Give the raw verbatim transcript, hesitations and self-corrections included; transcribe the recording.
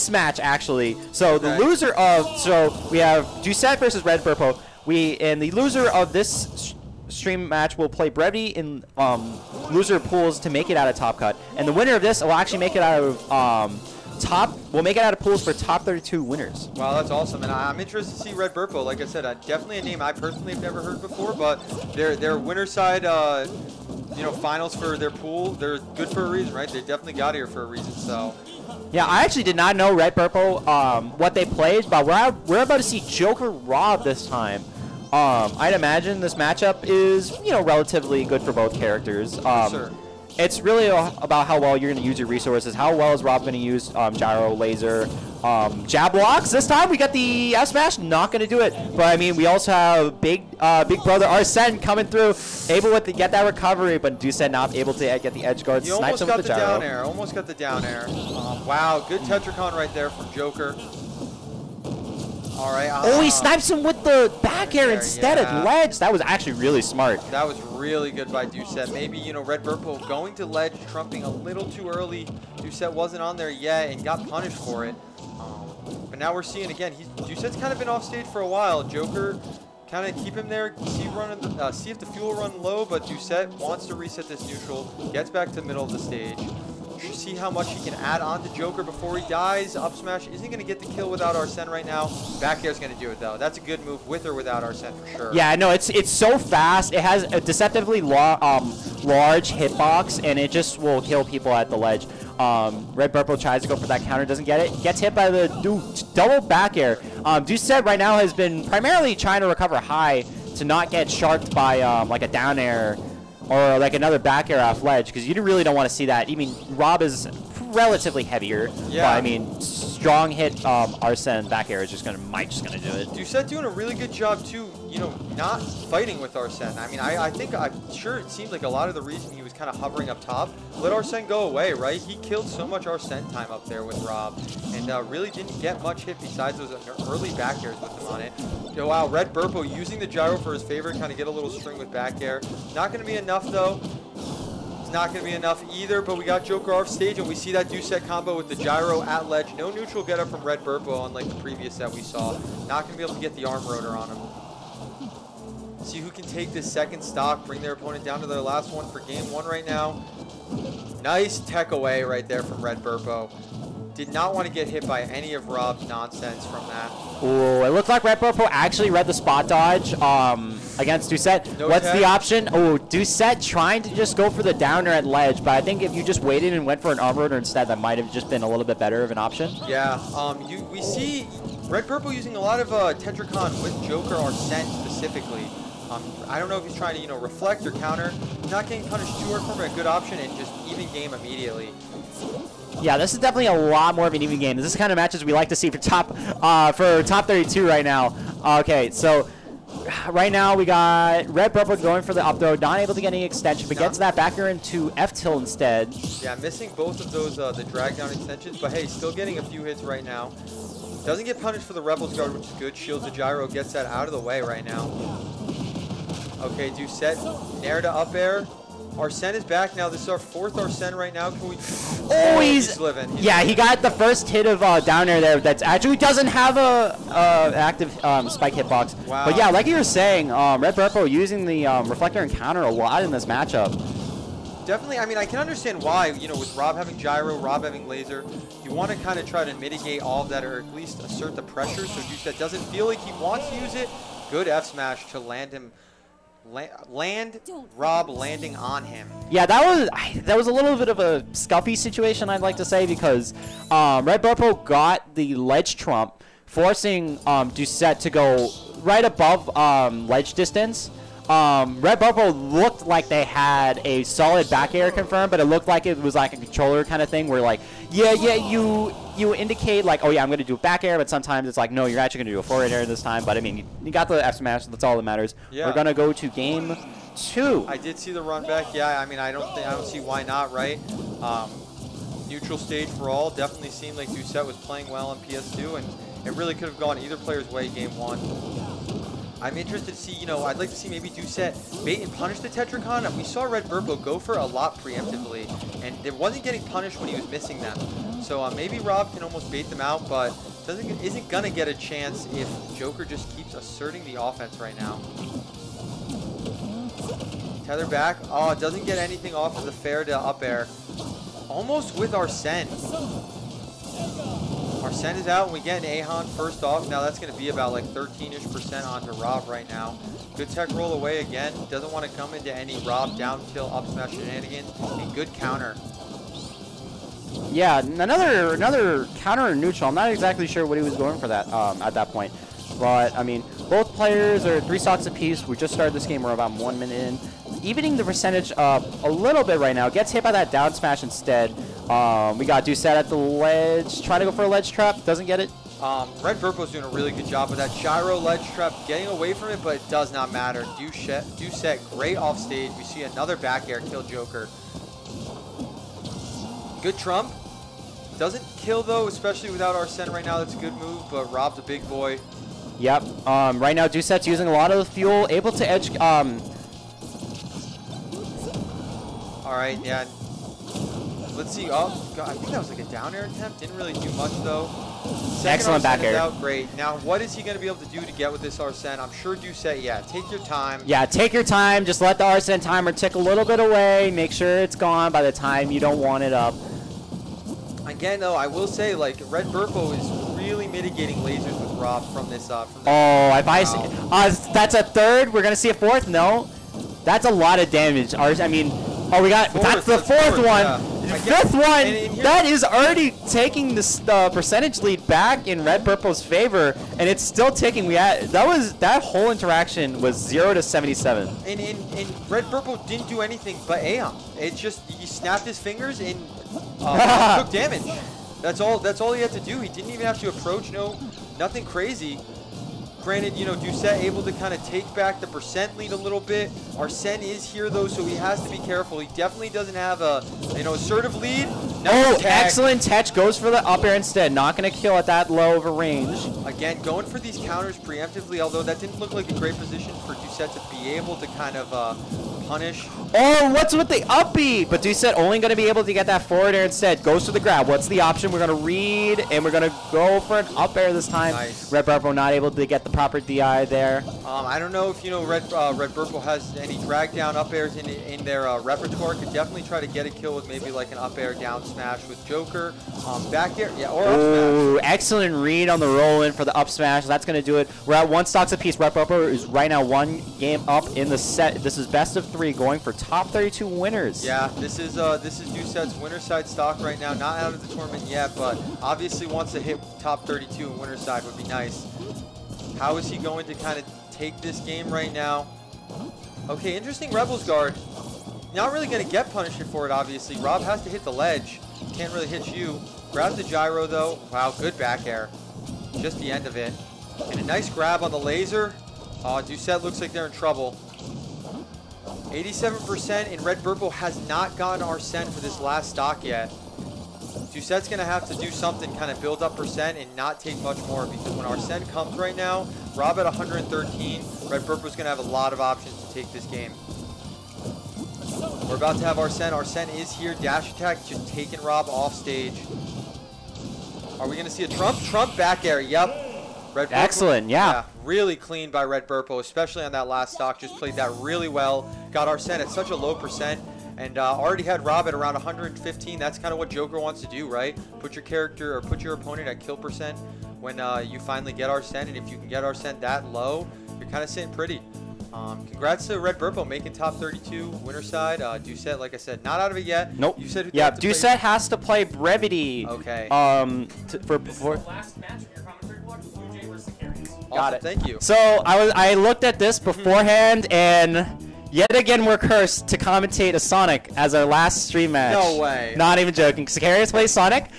this match, actually. So okay. the loser of... So we have Doucette versus Red Berpo. We And the loser of this stream match will play Brevity in um, loser pools to make it out of Top Cut. And the winner of this will actually make it out of... Um, Top, we'll make it out of pools for top thirty-two winners. Wow, that's awesome, and I'm interested to see Red Berpo. Like I said, uh, definitely a name I personally have never heard before, but their their winner side, uh, you know, finals for their pool, they're good for a reason, right? They definitely got here for a reason. So, yeah, I actually did not know Red Berpo um, what they played, but we're out, we're about to see Joker Rob this time. Um, I'd imagine this matchup is you know relatively good for both characters. Um, sure. It's really about how well you're going to use your resources. How well is Rob going to use um, Gyro, Laser, um, Jab Blocks? This time we got the F-Smash, not going to do it. But, I mean, we also have Big uh, big Brother Arsene coming through, able to get that recovery, but Doucette not able to get the edge guard. You snipes him with the, the gyro. Down air. Almost got the down air. Um, wow, good Tetracon right there from Joker. All right. Uh, oh, he snipes him with the back air there, instead yeah. of ledge. That was actually really smart. That was really good by Doucette. Maybe, you know, Red Berpo going to ledge, trumping a little too early. Doucette wasn't on there yet and got punished for it. Um, but now we're seeing, again, he's, Doucette's kind of been off stage for a while. Joker, kind of keep him there, see, running, uh, see if the fuel run low, but Doucette wants to reset this neutral, gets back to the middle of the stage. See how much he can add on to Joker before he dies. Up smash isn't going to get the kill without Arsene right now. Back air's going to do it, though. That's a good move with or without Arsene for sure. Yeah, no, it's it's so fast. It has a deceptively la um, large hitbox, and it just will kill people at the ledge. Um, Red Berpo tries to go for that counter, doesn't get it. Gets hit by the du double back air. Um, Doucette right now has been primarily trying to recover high to not get sharked by um, like a down air or like another back air off ledge, because you really don't want to see that. I mean, Rob is relatively heavier, yeah. but I mean, strong hit um, Arsene back air is just gonna might just gonna do it. Doucette doing a really good job too, you know, not fighting with Arsene. I mean, I, I think I'm sure it seemed like a lot of the reason he was kind of hovering up top, let Arsene go away, right? He killed so much Arsene time up there with Rob, and uh, really didn't get much hit besides those early back airs with him on it. So, wow, Red Berpo using the gyro for his favor, kind of get a little string with back air. Not going to be enough, though. It's not going to be enough either, but we got Joker off stage, and we see that Doucette combo with the gyro at ledge. No neutral get up from Red Berpo, unlike the previous set we saw. Not going to be able to get the arm rotor on him. See who can take this second stock, bring their opponent down to their last one for game one right now. Nice tech away right there from Red Berpo. Did not want to get hit by any of Rob's nonsense from that. Ooh, it looked like Red Berpo actually read the spot dodge um, against Doucette. No What's tech. the option? Oh, Doucette trying to just go for the downer at ledge, but I think if you just waited and went for an arm rotor instead, that might have just been a little bit better of an option. Yeah, um, you, we see Red Berpo using a lot of uh, Tetracon with Joker Arsene specifically. Um, I don't know if he's trying to, you know, reflect or counter. Not getting punished too hard from a good option and just even game immediately. Yeah, this is definitely a lot more of an even game. This is the kind of matches we like to see for top uh, for top thirty-two right now. Okay, so right now we got Red Berpo going for the up throw, not able to get any extension, but gets that back air into F tilt instead. Yeah, missing both of those uh, the drag down extensions, but hey, still getting a few hits right now. Doesn't get punished for the Rebel's Guard, which is good. Shields the gyro, gets that out of the way right now. Okay, Doucette, nair to up air. Arsene is back now. This is our fourth Arsene right now. Can we... Oh, he's, he's living. He's yeah, living. He got the first hit of uh, down air there. That actually doesn't have a uh, active um, spike hitbox. Wow. But yeah, like you were saying, um, Red Berpo using the um, reflector and counter a lot in this matchup. Definitely. I mean, I can understand why. You know, with Rob having gyro, Rob having laser, you want to kind of try to mitigate all of that, or at least assert the pressure. So Doucette doesn't feel like he wants to use it. Good F smash to land him. Land Rob landing on him. Yeah, that was that was a little bit of a scuffy situation, I'd like to say, because um, Red Berpo got the ledge trump, forcing um, Doucette to go right above um, ledge distance. Um, Red Berpo looked like they had a solid back air confirmed, but it looked like it was like a controller kind of thing where like, yeah, yeah, you you indicate like, oh yeah, I'm going to do back air, but sometimes it's like, no, you're actually going to do a forward air this time. But I mean, you got the F smash, that's all that matters. Yeah. We're going to go to game two. I did see the run back. Yeah, I mean, I don't think I don't see why not, right? Um, neutral stage for all. Definitely seemed like Doucette was playing well on P S two, and it really could have gone either player's way game one. I'm interested to see, you know, I'd like to see maybe Doucette bait and punish the Tetracon. And we saw Red Berpo go for a lot preemptively, and it wasn't getting punished when he was missing them. So uh, maybe Rob can almost bait them out, but doesn't isn't going to get a chance if Joker just keeps asserting the offense right now. Tether back. Oh, doesn't get anything off of the fair to up air. Almost with Arsene. Arsene is out, and we get an Ahon first off. Now that's going to be about like thirteen-ish percent onto Rob right now. Good tech roll away again. Doesn't want to come into any Rob down till up smash shenanigans. And good counter. Yeah, another another counter or neutral. I'm not exactly sure what he was going for that um, at that point. But, I mean, both players are three stocks apiece. We just started this game. We're about one minute in. Evening the percentage up a little bit right now. Gets hit by that down smash instead. Um, we got Doucette at the ledge. Trying to go for a ledge trap. Doesn't get it. Um, Red Berpo's doing a really good job with that gyro ledge trap. Getting away from it, but it does not matter. Doucette, Doucette great off stage. We see another back air kill Joker. Good trump. Doesn't kill, though, especially without Arsene right now. That's a good move, but Rob's a big boy. Yep. Um, right now, Doucette's using a lot of the fuel. Able to edge... Um, All right, yeah. Let's see. Oh, God, I think that was like a down air attempt. Didn't really do much, though. Second Excellent back air. Out. Great. Now, what is he going to be able to do to get with this Arsene? I'm sure Doucette, yeah, take your time. Yeah, take your time. Just let the Arsene timer tick a little bit away. Make sure it's gone by the time you don't want it up. Again, though, I will say, like, Red Berpo is really mitigating lasers with Rob from this. Uh, from this oh, if I see, uh, that's a third. We're going to see a fourth. No. That's a lot of damage. Ars I mean... Oh, we got fourth, that's the fourth, fourth one. Yeah. Fifth one. And, and that is already taking the uh, percentage lead back in Red Berpo's favor, and it's still ticking. We had that was that whole interaction was zero to seventy-seven. And and, and Red Berpo didn't do anything but A M. It just he snapped his fingers and uh, took damage. That's all. That's all he had to do. He didn't even have to approach. No, nothing crazy. Granted, you know, Doucette able to kind of take back the percent lead a little bit. Arsene is here, though, so he has to be careful. He definitely doesn't have a, you know, assertive lead. Nice oh, tag. Excellent touch. Goes for the up air instead. Not going to kill at that low of a range. Again, going for these counters preemptively, although that didn't look like a great position for Doucette to be able to kind of uh, punish. Oh, what's with the upbeat? But Doucette only going to be able to get that forward air instead. Goes to the grab. What's the option? We're going to read, and we're going to go for an up air this time. Nice. Red Berpo not able to get the proper D I there. Um, I don't know if you know Red uh, Red Berpo has any drag down up airs in in their uh, repertoire. Could definitely try to get a kill with maybe like an up air down smash with Joker. Um, back air, yeah, or up Ooh, smash. Excellent read on the roll in for the up smash. That's gonna do it. We're at one stocks apiece. Red Berpo is right now one game up in the set. This is best of three, going for top thirty-two winners. Yeah, this is uh this is Doucette's winner side stock right now. Not out of the tournament yet, but obviously wants to hit top thirty-two in winner side would be nice. How is he going to kind of take this game right now? Okay, interesting Rebels guard. Not really going to get punished for it, obviously. Rob has to hit the ledge. Can't really hit you. Grabs the gyro, though. Wow, good back air. Just the end of it. And a nice grab on the laser. Oh, Doucette looks like they're in trouble. eighty-seven percent, and Red Berpo has not gotten Arsene for this last stock yet. Doucette's going to have to do something, kind of build up percent and not take much more, because when Arsene comes right now, Rob at one hundred thirteen, Red Berpo's going to have a lot of options to take this game. We're about to have Arsene. Arsene is here. Dash attack, just taking Rob off stage. Are we going to see a Trump? Trump back air. Yep. Red Berpo, excellent, yeah. yeah. Really clean by Red Berpo, especially on that last stock. Just played that really well. Got Arsene at such a low percent. And uh, already had Rob at around one hundred fifteen. That's kind of what Joker wants to do, right? Put your character or put your opponent at kill percent when uh, you finally get Arsene. And if you can get Arsene that low, you're kind of sitting pretty. Um, congrats to Red Berpo making top thirty-two winner side. Uh, Doucette, like I said, not out of it yet. Nope. You said yeah. Doucette has to play Brevity. Okay. Um, t for before. Last match of your commentary blog was Blue Jay versus Secarius. Got it. Thank you. So I was I looked at this beforehand and. Yet again, we're cursed to commentate a Sonic as our last stream match. No way. Not even joking. Secarius plays Sonic.